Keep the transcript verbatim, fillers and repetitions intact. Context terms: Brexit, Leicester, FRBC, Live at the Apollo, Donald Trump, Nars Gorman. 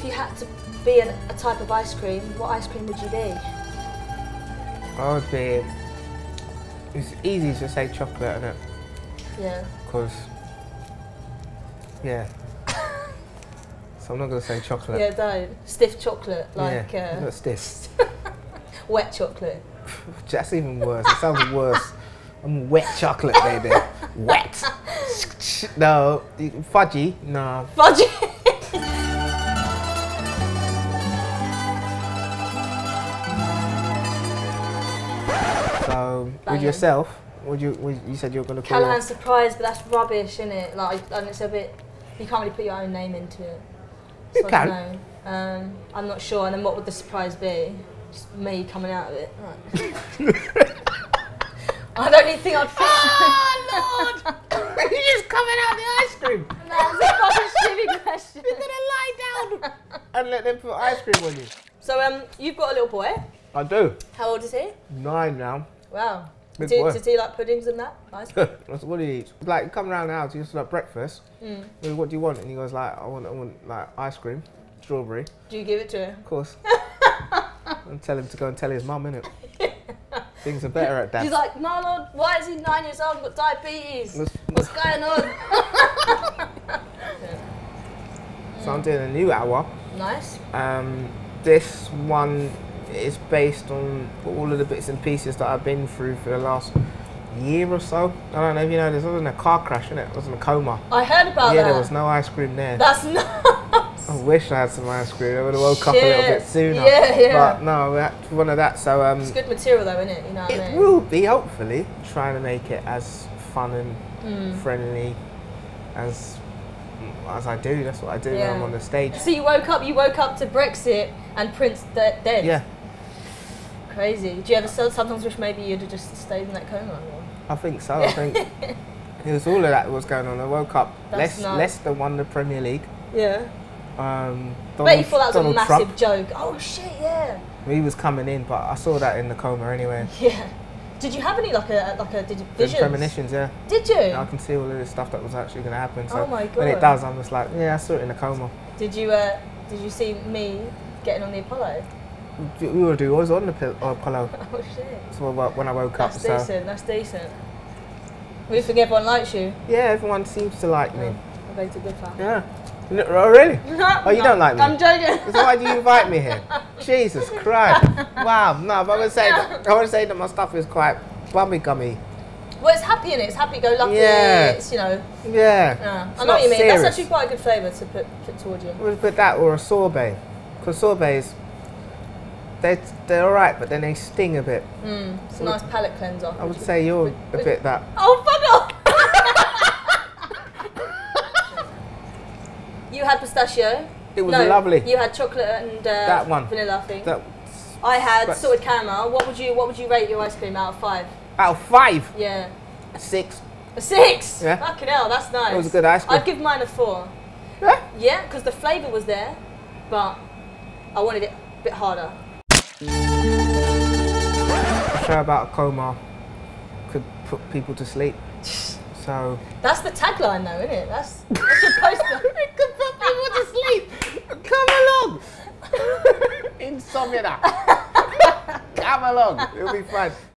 if you had to be an, a type of ice cream, what ice cream would you be? I would be... It's easy to say chocolate, isn't it? Yeah. Because... Yeah. So I'm not going to say chocolate. Yeah, don't. Stiff chocolate, like... Yeah, uh, not stiff. Wet chocolate. That's even worse. It sounds worse. I'm wet chocolate, baby. Wet. No. Fudgy. No. Fudgy. Um, with yourself, would you, would you said you were going to call Callahan Surprise, but that's rubbish, isn't it? Like, and it's a bit, you can't really put your own name into it. So you I can. Don't know. Um, I'm not sure. And then what would the surprise be? Just me coming out of it. Right. I don't even think I'd fit. Oh, Lord! You're just coming out of the ice cream. No, it's a fucking stupid question. You're going to lie down and let them put ice cream on you. So, um, you've got a little boy. I do. How old is he? Nine now. Wow. Big do, boy. Does he like puddings and that? Ice cream? That's what he eats. Like, come round the house, he used to like breakfast. Mm. Goes, what do you want? And he goes like, I want, I want like ice cream, strawberry. Do you give it to him? Of course. And tell him to go and tell his mum, innit? Things are better at that. He's like, my lord, why is he nine years old and got diabetes? Let's, What's going on? Yeah. So I'm doing a new hour. Nice. Um, this one is based on all of the bits and pieces that I've been through for the last year or so. I don't know if you know, there wasn't a car crash, innit? It wasn't a coma. I heard about yeah, that. Yeah, there was no ice cream there. That's not. I wish I had some ice cream. I would have woke Shit. up a little bit sooner. Yeah, yeah. But no, that's one of that. So um, it's good material, though, isn't it? You know what it I mean? will be. Hopefully, trying to make it as fun and mm. friendly as as I do. That's what I do yeah. when I'm on the stage. So you woke up. You woke up to Brexit and Prince de dead. Yeah. Crazy. Do you ever sometimes wish maybe you'd have just stayed in that coma? Or? I think so. Yeah. I think it was all of that was going on. I woke up. That's Leic nice. Leicester won the Premier League. Yeah. Um, Donald, I bet you thought that was Donald a massive Trump. joke. Oh shit, yeah. He was coming in, but I saw that in the coma anyway. Yeah. Did you have any like a like a did you, visions? Premonitions, yeah. Did you? Yeah, I can see all of this stuff that was actually going to happen. So oh my god. When it does, I'm just like, yeah, I saw it in the coma. Did you? Uh, did you see me getting on the Apollo? We were doing. I was on the Apollo. Oh shit. So when I woke that's up, that's decent. So. That's decent. We think everyone likes you. Yeah, everyone seems to like yeah. me. I beg to differ. Yeah. No, oh really? No, oh, you no, don't like me? I'm joking. So why do you invite me here? Jesus Christ! Wow, no, but I would say that, I would say that my stuff is quite bummy gummy. Well, it's happy in it. It's happy go lucky. Yeah. It's you know. Yeah. yeah. I know what you mean. Serious. That's actually quite a good flavour to put, put towards you. We'll put that or a sorbet, because sorbets they they're all right, but then they sting a bit. Mm, it's a nice palate cleanser. I would, would say you're would, a bit that. Oh fuck off! You had pistachio. It was no, lovely. You had chocolate and uh, that one. vanilla thing. That I had sorted caramel. What would you What would you rate your ice cream out of five? Out of five? Yeah. A six. A six? Yeah. Fucking hell, that's nice. It was a good ice cream. I'd give mine a four. Yeah? Yeah, because the flavour was there, but I wanted it a bit harder. A show about a coma could put people to sleep. So that's the tagline, though, isn't it? That's, that's your poster. It could put people to sleep. Come along. Insomnia. Come along. It'll be fun.